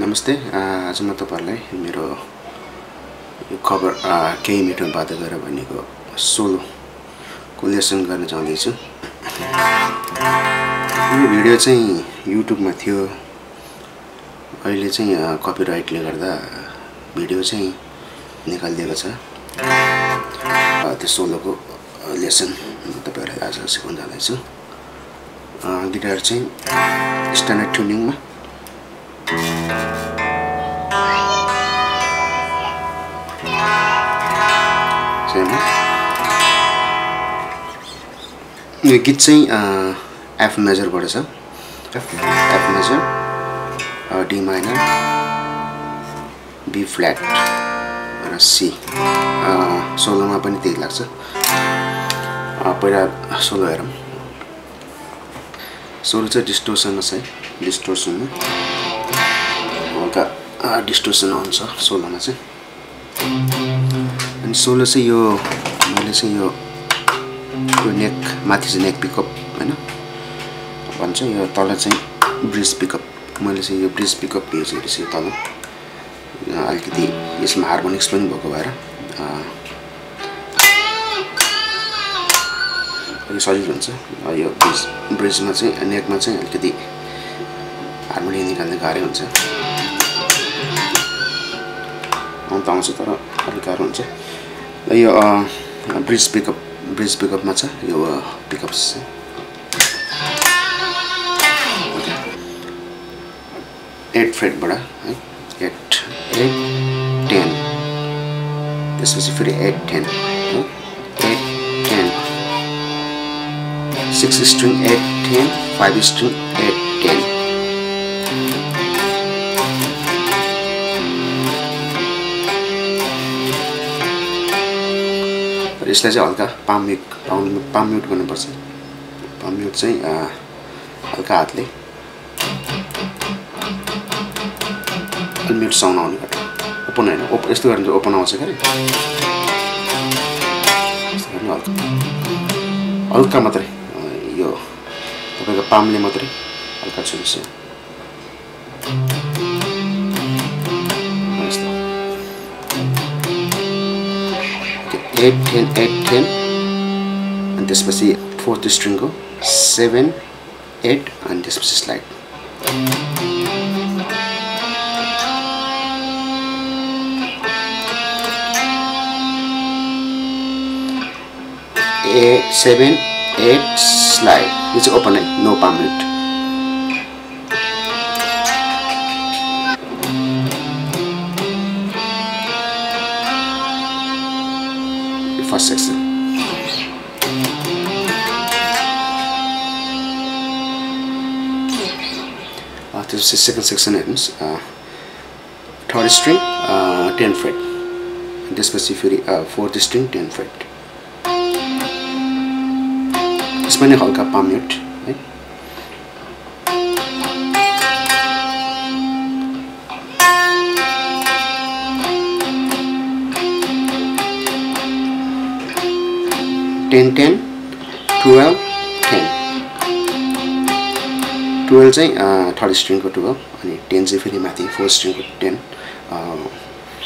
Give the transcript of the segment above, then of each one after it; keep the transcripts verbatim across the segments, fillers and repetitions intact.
नमस्ते आज म तपाईहरुलाई मेरो यो कभर केही मिटरमा बात गरेर भनेको सोलो कोलेसन गर्न जाँदैछु। यो भिडियो चाहिँ युट्युबमा थियो, अहिले चाहिँ कपिराइटले गर्दा भिडियो चाहिँ निकालिदिएको छ। त्यो सोलोको लेसन म तपाईहरुलाई आज सिकाउन जाँदैछु। गिटार चाहिँ स्ट्यान्डर्ड ट्युनिङमा यो गीत चाहिँ एफ मेजरबाट छ। F major, D minor, B flat र सी। सोलोमा पनि त्यही लाग्छ। पहिला सोलो हेरौँ। सोलो चाहिँ डिस्टोर्सनमा छ, डिस्टोर्सनमा हल्का डिस्टोर्सन हुन्छ सोलोमा चाहिँ। अनि सोलो चाहिँ यो मैले चाहिँ यो यो नेक माथि चाहिँ नेक पिकअप हैन भन्छ, यो तल चाहिँ ब्रिज पिकअप। मैले चाहिँ यो ब्रिज पिकअप युज गरेछु तल, अलिकति यसमा हार्मोनिक्स पनि भएको भएर अलिक सजिलो हुन्छ। यो ब्रिज ब्रिजमा चाहिँ नेकमा चाहिँ अलिकति हार्मोनियम निकाल्ने गाह्रो हुन्छ, अन्त आउँछ तर अलिक गाह्रो हुन्छ। यो ब्रिज पिकअप ब्रिज पिकअपमा छ यो पिकअप्स। एट फ्रेटबाट है, एट एट टेन, त्यसपछि फेरि eight ten, eight ten, six string eight ten, five string eight ten. यसलाई चाहिँ हल्का palm mute palm palm mute गर्नुपर्छ। पाम म्युट चाहिँ हल्का हातले म्युट साउन्ड आउने गर्छ। ओपन होइन, ओप यस्तो गर्नु चाहिँ ओपन आउँछ क्या, हल्का हल्का मात्रै। यो तपाईँको पामले मात्रै हल्का छोडिन्छ। एट टेन एट टेन, अनि त्यसपछि फोर्थ स्ट्रिङको सेभेन एट, अनि त्यसपछि स्लाइड। ए सेभेन एट स्लाइड, यो चाहिँ ओपन है, no palm mute. First section त्यसपछि सेकेन्ड सेक्सन हेर्नुहोस्। थर्ड स्ट्रिङ टेन फ्रेट, त्यसपछि फेरि फोर्थ स्ट्रिङ टेन फ्रेट, त्यसमा नै हल्का पाम म्युट है। Ten ten, twelve ten, twelve चाहिँ थर्ड स्ट्रिङको ट्वेल्भ, अनि टेन चाहिँ फेरि माथि फोर्थ स्ट्रिङको टेन,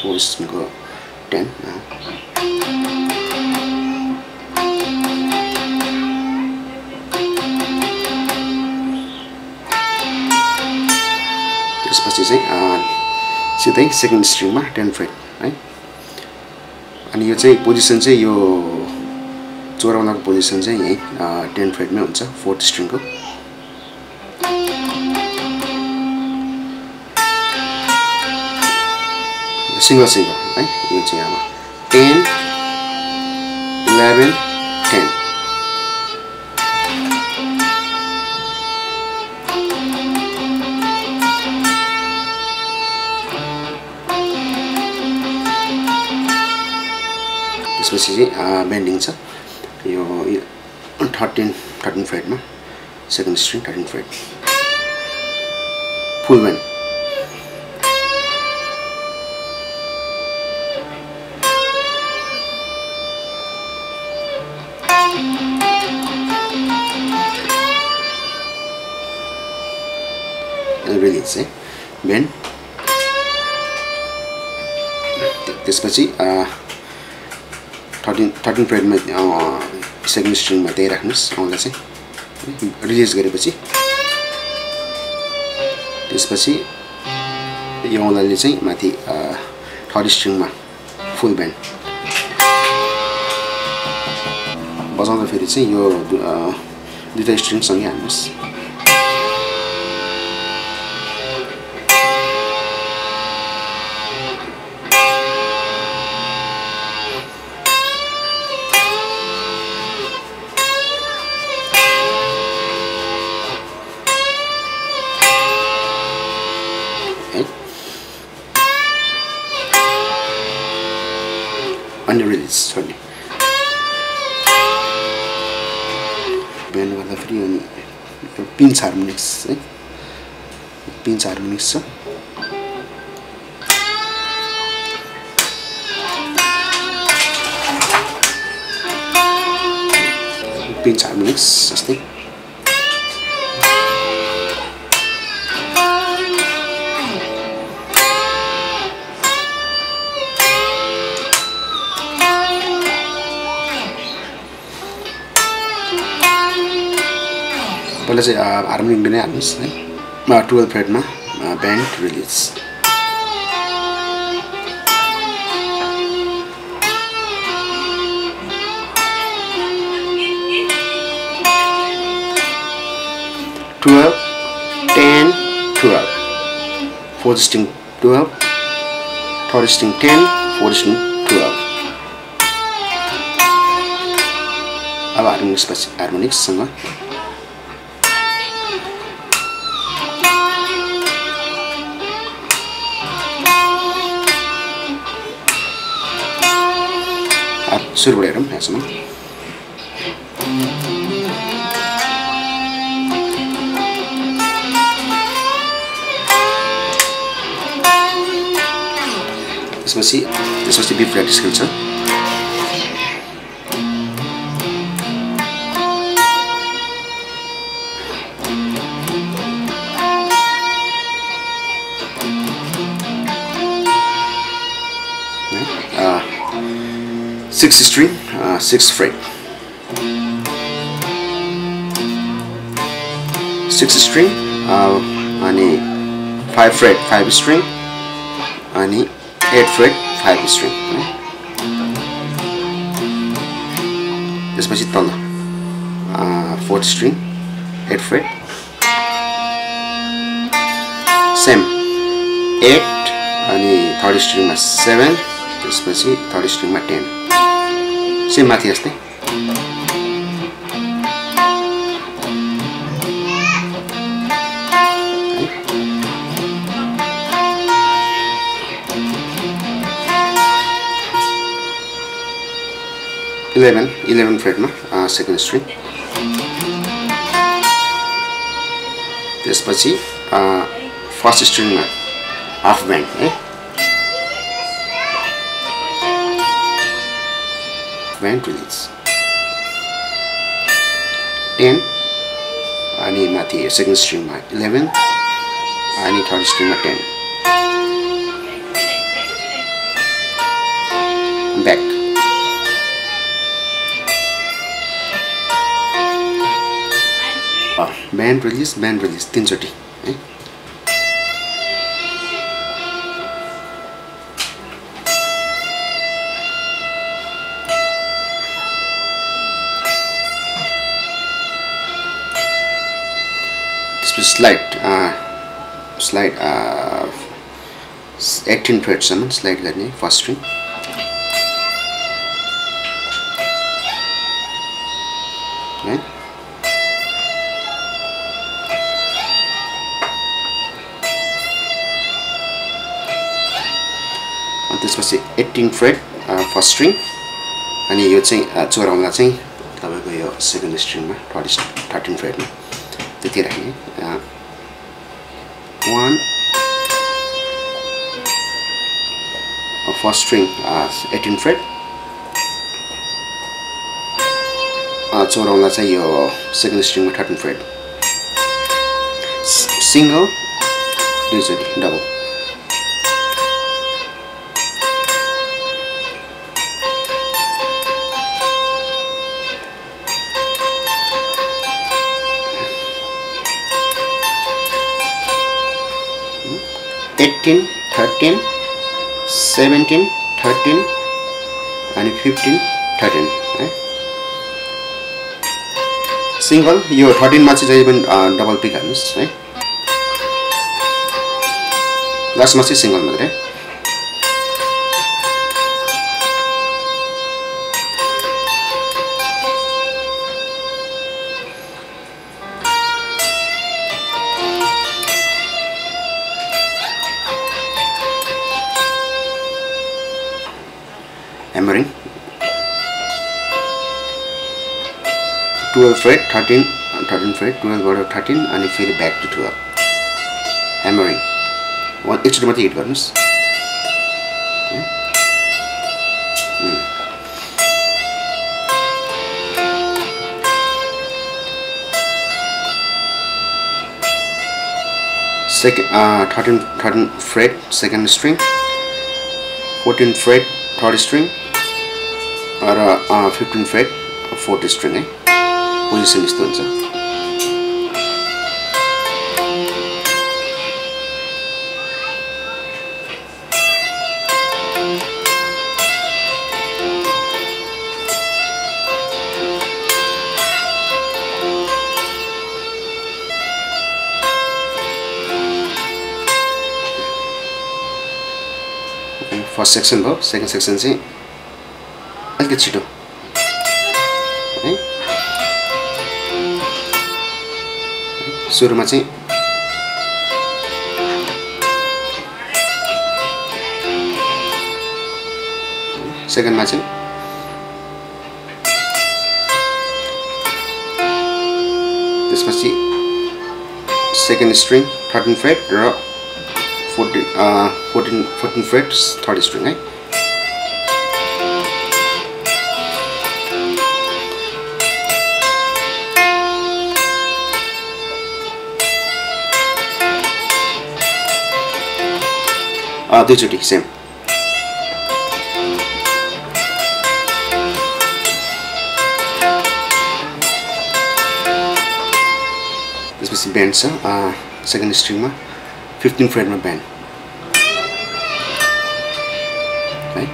फोर्थ स्ट्रिङको टेन। त्यसपछि चाहिँ सिधै सेकेन्ड स्ट्रिङमा टेन फ्रेट है। अनि यो चाहिँ पोजिसन चाहिँ यो चौराउलाको पोजिसन चाहिँ यही टेन फ्रेटमै हुन्छ फोर्थ स्ट्रिङको। सिङ्गल सिङ्गल है यो चाहिँ अब टेन इलेभेन टेन। त्यसपछि चाहिँ बेन्डिङ छ यो थर्टीन थर्टीन फ्रेटमा, second string thirteen fret full bend. release then त्यसपछि thirteen fret मा सेकेन्ड स्ट्रिङ मा त्यही राख्नुस् आउँदा चाहिँ रिलीज गरेपछि त्यसपछि यो आउँदाले चाहिँ माथि थर्ड स्ट्रिङ मा फुल ब्यान्ड बजाउँदा फेरि चाहिँ यो दुईटा स्ट्रिङ सँगै हाल्नुस् Under release, sorry. Band the free and pinch harmonics, eh? Pinch harmonics, sir. Pinch harmonics, sustain. पहले से हार्मोनिक बिना आर्म्स है, मार twelve fret में bend release, twelve, ten, twelve, fourth string twelve, third string ten, fourth string twelve. अब harmonics पर harmonics संग सुरु गरेरौं यसमा यसपछि यसपछि बी फ्ल्याट स्केल छ sixth string, uh, sixth fret, sixth string, uh, ani five fret, five string, ani eight fret, five string. Despachi tala, uh, fourth string, eight fret, same, eight, ani third string ma seven, despachi third string ma ten. Same math yesterday. Eleven, eleven fret ma, uh, second string. This pachi, uh, first string ma, half band, eh? Band release ten ani mati second string ma eleven ani third string ma ten back ah, band release band release tin choti eh? Slide, uh, slide, uh, eighteen fret सम्म slide गर्ने first string, right? And this was eighteen fret uh, first string, and you think चोर आउँदा चाहिँ तपाईको यो second string मा thirteen fret मा त्यति राख्ने one first string as eighteen fret uh so on let's say your second string with thirteen fret single digit double. eighteen, thirteen, seventeen, thirteen, and fifteen, thirteen. Eh? Single, your thirteen matches even uh, double pick hands. Eh? Last match is single mother. Eh? Hammering twelve fret, thirteen, thirteen fret, twelve go to thirteen, and you feel back to twelve. Hammering one extra method it goes. Second, uh, thirteen, thirteen fret, second string, fourteen fret, third string. और fifteen fret fourth string है position यस्तो हुन्छ first section भयो second section चाहिँ अलिकति छिटो सुरुमा चाहिँ सेकेन्डमा चाहिँ त्यसपछि सेकेन्ड स्ट्रिङ थर्टीन फ्रेट र fourteen fourteen fourteen fret third string है Uh, this is the same. This is the band, sir. Uh, second string, fifteen fret my band. Right?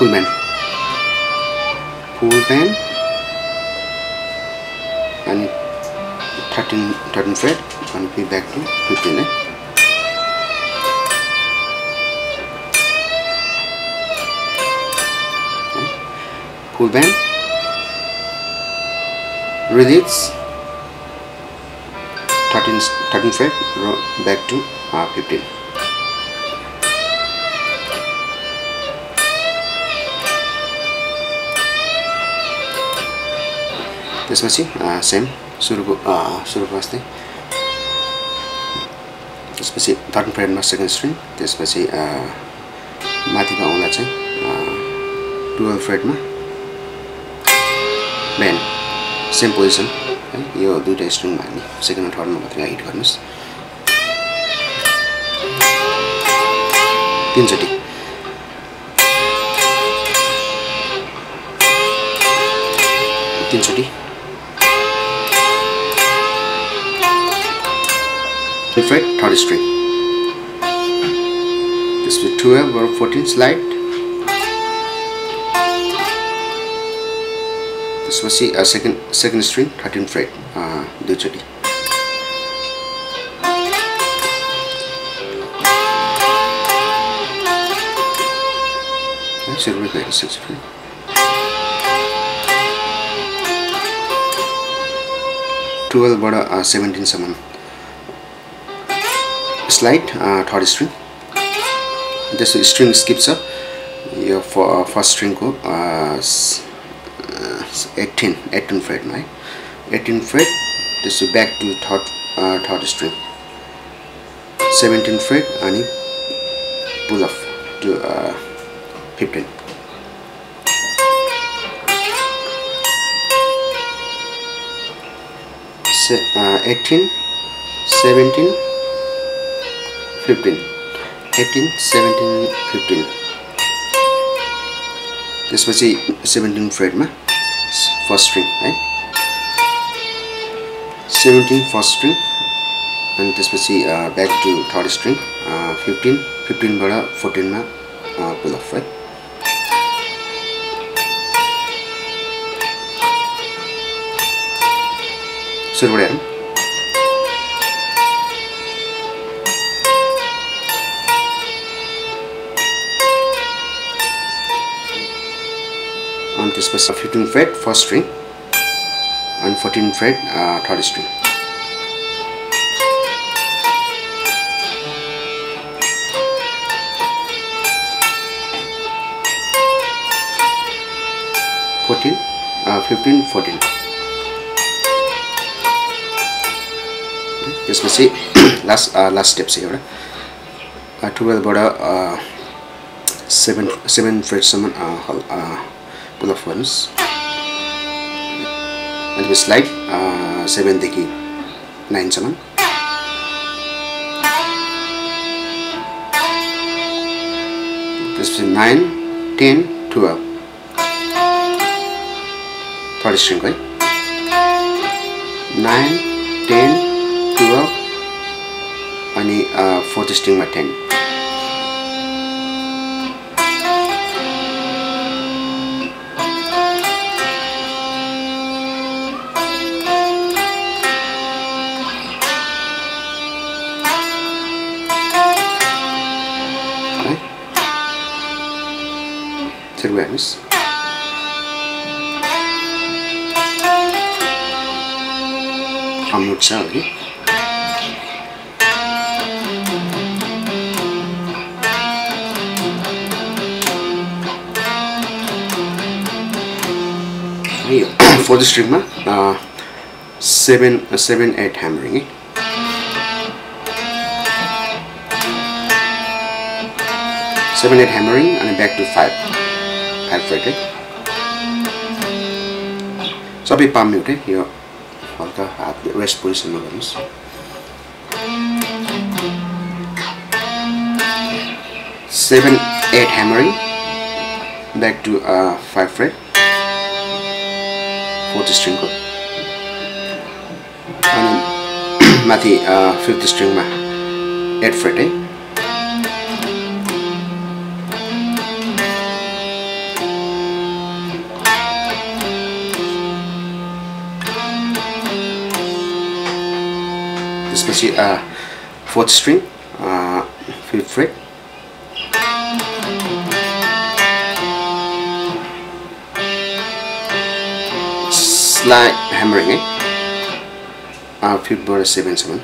Full band. Full band. And thirteen, thirteen fret. And be back to fifteen. Eh? Full band, release, thirteen, thirteen fret, back to uh, fifteen. This much, uh, same. Suru, uh, suru paste. This much, thirteen fret, my second string. This much, uh, mati pa ola chay, uh, twelve fret ma. Band, same position. You do the string man. Second and third number three eight corners. Pin city. Pin city. Fret third string. This is twelve or fourteen slide. So see a second second string thirteen fret uh do it should we play six fret twelve but uh seventeen someone slide uh third string this string skips up your for uh, first string go uh eighteen, eighteen fret, right? eighteen fret. This is back to third, uh, third string. seventeen fret, and pull off to uh, fifteen. Se uh, eighteen, seventeen, fifteen, eighteen, seventeen, fifteen. This was the seventeen fret ma first string, right? seventeen first string, and this was the uh, back to third string. Uh, fifteen, fifteen bada fourteen ma uh, pull off, right? So what I am? And this was fifteen fret first string and fourteen fret uh, third string. fourteen, fifteen, fourteen. This was the last uh, last steps here. Uh, twelve border uh, seven seven fret summon uh, uh, pull off ones, and we slide uh, seven the key nine summon, this is nine, ten, twelve, third string, right? nine, ten, twelve, and uh, fourth string by ten. Rings. I'm not sorry. For the string, uh, seven, uh, seven, eight hammering. Seven, eight hammering, and back to five. Fretted. So be palm mute here. Halka half rest position ones. Seven eight hammering. Back to uh, five fret. Fourth string go. And mati uh, fifth string ma eight fret. Eh? Uh, fourth string, uh, fifth fret, slide hammering, eh? Uh, fifth bar seven seven,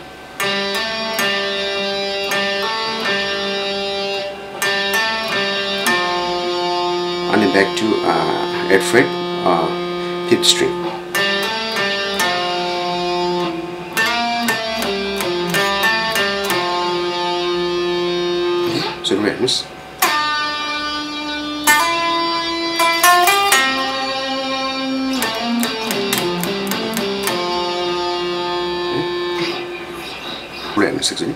and then back to uh, eighth fret, uh, fifth string. Rings. Rings, excuse me.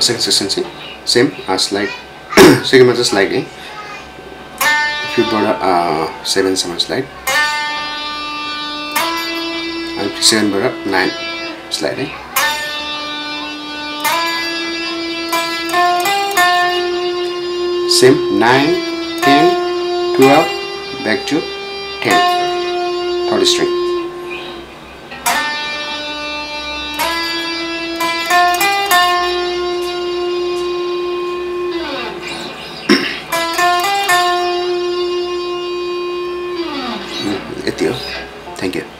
Second section, same as like. Second measure slide, eh? Fifth border uh, seven summon slide, and seven border nine slide, eh? Same nine, ten, twelve, back to ten, third string. Thank you.